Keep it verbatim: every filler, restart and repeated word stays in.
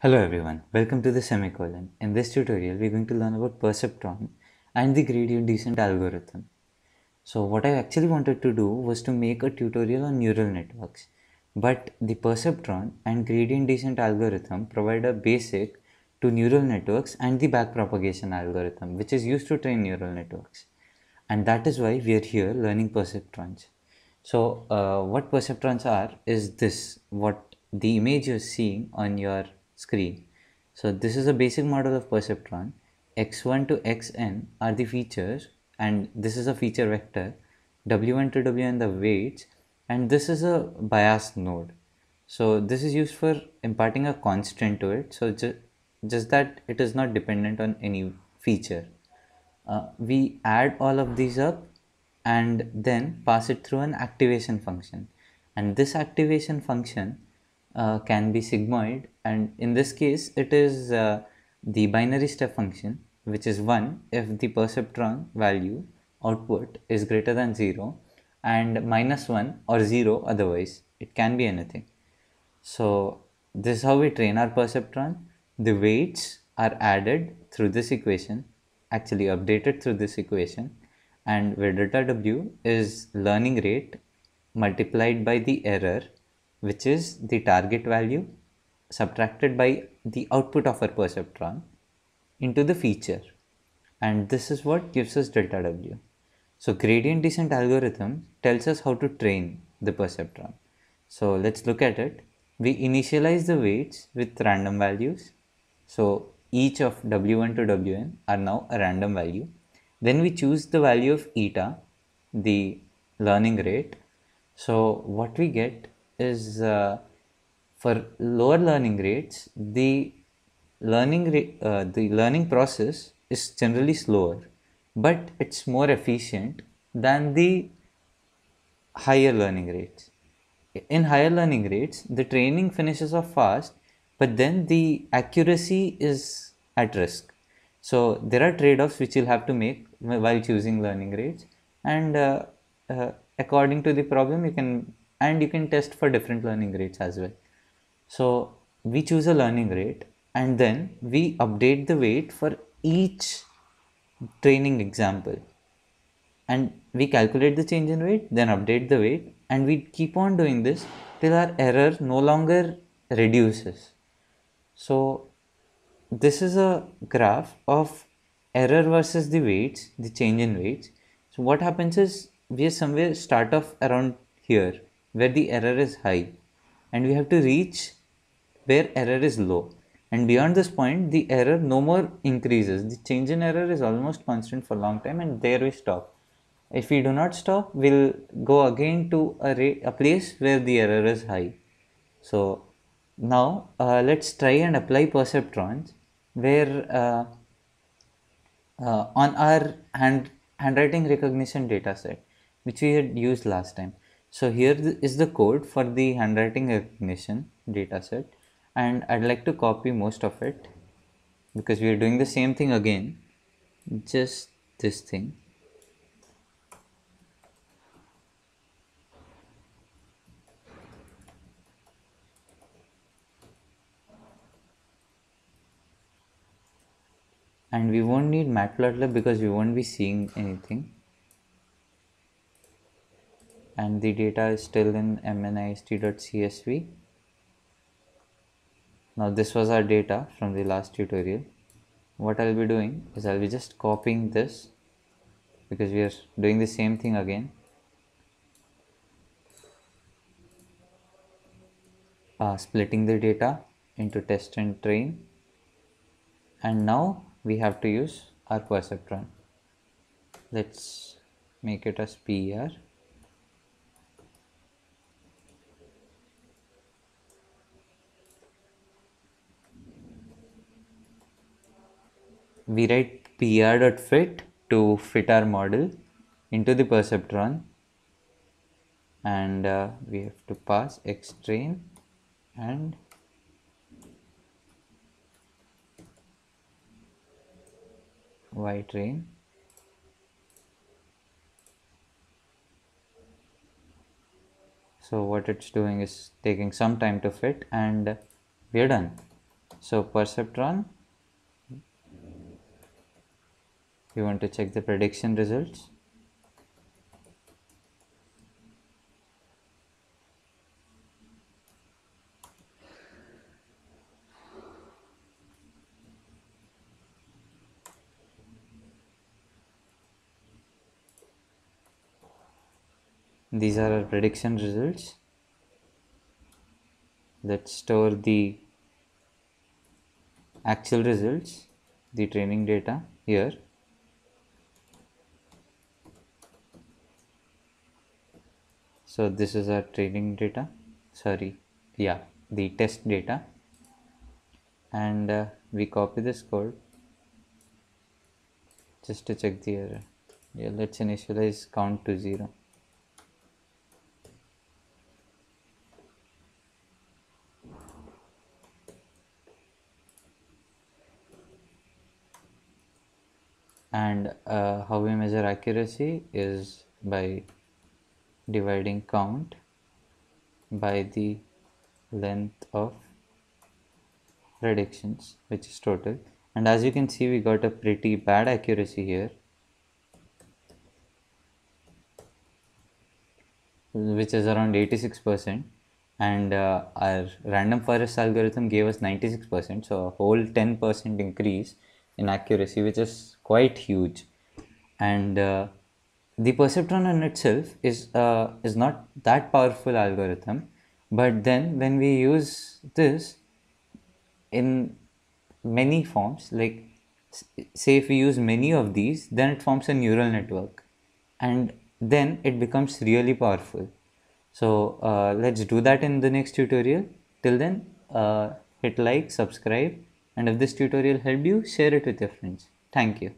Hello everyone, welcome to the Semicolon. In this tutorial, we're going to learn about perceptron and the gradient descent algorithm. So what I actually wanted to do was to make a tutorial on neural networks, but the perceptron and gradient descent algorithm provide a basic to neural networks and the backpropagation algorithm, which is used to train neural networks. And that is why we are here learning perceptrons. So uh, what perceptrons are is this, what the image you're seeing on your screen. So this is a basic model of perceptron. X one to X n are the features, and this is a feature vector. W one to W n the weights, and this is a biased node. So this is used for imparting a constant to it, so ju just that it is not dependent on any feature. Uh, we add all of these up and then pass it through an activation function, and this activation function Uh, can be sigmoid, and in this case it is uh, the binary step function, which is one if the perceptron value output is greater than zero, and minus one or zero otherwise. It can be anything. So this is how we train our perceptron. The weights are added through this equation, actually updated through this equation, and where delta W is learning rate multiplied by the error, which is the target value subtracted by the output of our perceptron into the feature, and this is what gives us delta W. So gradient descent algorithm tells us how to train the perceptron. So let's look at it. We initialize the weights with random values, so each of W one to W n are now a random value. Then we choose the value of eta, the learning rate. So what we get is uh, for lower learning rates, the learning rate, uh, the learning process is generally slower, but it's more efficient than the higher learning rates. In higher learning rates, the training finishes off fast, but then the accuracy is at risk. So there are trade-offs which you'll have to make while choosing learning rates, and uh, uh, according to the problem you can and you can test for different learning rates as well. So we choose a learning rate, and then we update the weight for each training example, and we calculate the change in weight, then update the weight, and we keep on doing this till our error no longer reduces. So this is a graph of error versus the weights, the change in weights. So what happens is we somewhere start off around here where the error is high, and we have to reach where error is low, and beyond this point the error no more increases. The change in error is almost constant for a long time, and there we stop. If we do not stop, we'll go again to a, a place where the error is high. So now uh, let's try and apply perceptrons where uh, uh, on our hand handwriting recognition data set which we had used last time. So here is the code for the handwriting recognition dataset, and I'd like to copy most of it because we are doing the same thing again, just this thing. And we won't need matplotlib because we won't be seeing anything. And the data is still in m n i s t dot c s v. Now this was our data from the last tutorial. What I'll be doing is I'll be just copying this because we are doing the same thing again. Uh, splitting the data into test and train, and now we have to use our perceptron. Let's make it as per. We write P R dot fit to fit our model into the perceptron, and uh, we have to pass X train and Y train, so what it's doing is taking some time to fit, and we're done. So perceptron, you want to check the prediction results. These are our prediction results. Let's store the actual results, the training data here. So this is our training data, sorry, yeah, the test data, and uh, we copy this code just to check the error. Yeah, let's initialize count to zero. And uh, how we measure accuracy is by dividing count by the length of predictions, which is total. And as you can see, we got a pretty bad accuracy here, which is around eighty-six percent, and uh, our random forest algorithm gave us ninety-six percent, so a whole ten percent increase in accuracy, which is quite huge. And uh, the perceptron in itself is uh, is not that powerful algorithm, but then when we use this in many forms, like say if we use many of these, then it forms a neural network, and then it becomes really powerful. So uh, let's do that in the next tutorial. Till then, uh, hit like, subscribe, and if this tutorial helped you, share it with your friends. Thank you.